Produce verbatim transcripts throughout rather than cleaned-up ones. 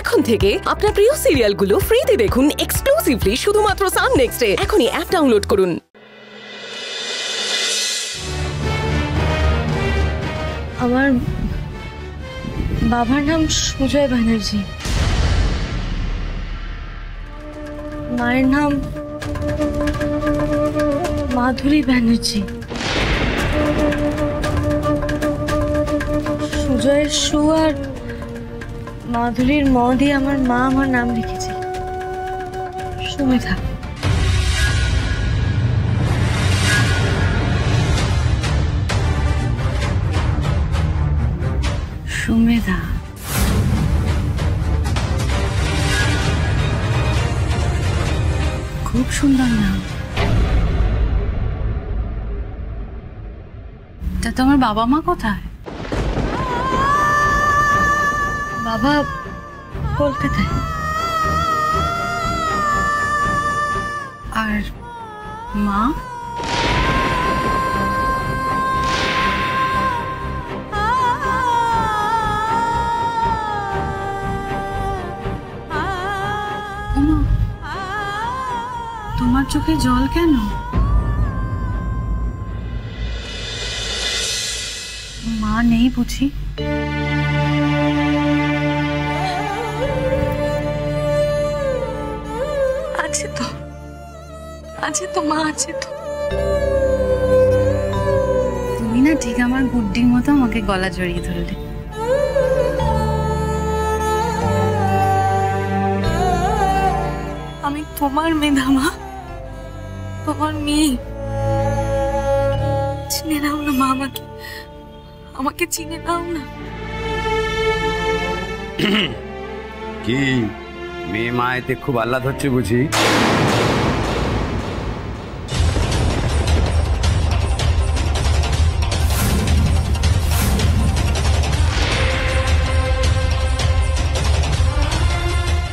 এখন থেকে আপনার প্রিয় সিরিয়ালগুলো ফ্রিতে দেখুন এক্সক্লুসিভলি শুধুমাত্র সান নেক্সটে। এখনই অ্যাপ ডাউনলোড করুন। আমার বাবার নাম সুজয় মাধুরি, মায়ের নাম माधुरी बनार्जी। सुजय शु और माधुरी म दिए हमार माँ हमार नाम लिखे शुमेधा। शुमेधा खूब सुंदर नाम। तो हमारे बाबा माँ कथा है, बाबा कलकता है और माँ तुम्हार चोखे जल क्यों? माँ नहीं पूछी। अच्छे तो अच्छे तो माँ अच्छे तो तुम्हें ना ठीक हमार गुड्डी मतो हमें गला जड़िए धरले। हमें तुम्हार मेधा माँ तुम्हार मी चिने ना उन मामा की আমাকে চিনে নাও না কি? মেয়ে মায়েতে খুব আহ্লাদ হচ্ছে বুঝি।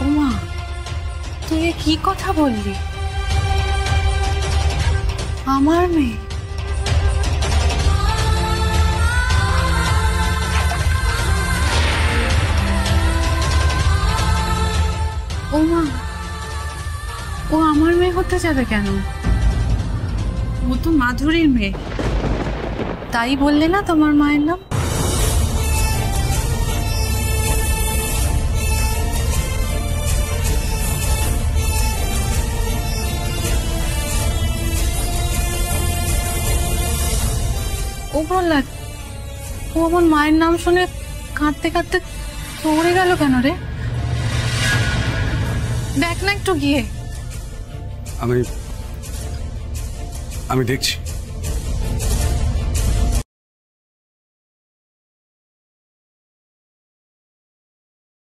ওমা তুই কি কথা বললি? আমার মেয়ে होते जाबे केन? वो तो माधुरीर मेये, ताई बोलले ना तोमार मायेर नाम? ओ प्रह्लाद, ओ आमार मायेर नाम शुने कांदते कांदते पड़े गेलो केन रे? देख ना एकटु गिये। আমি আমি দেখছি।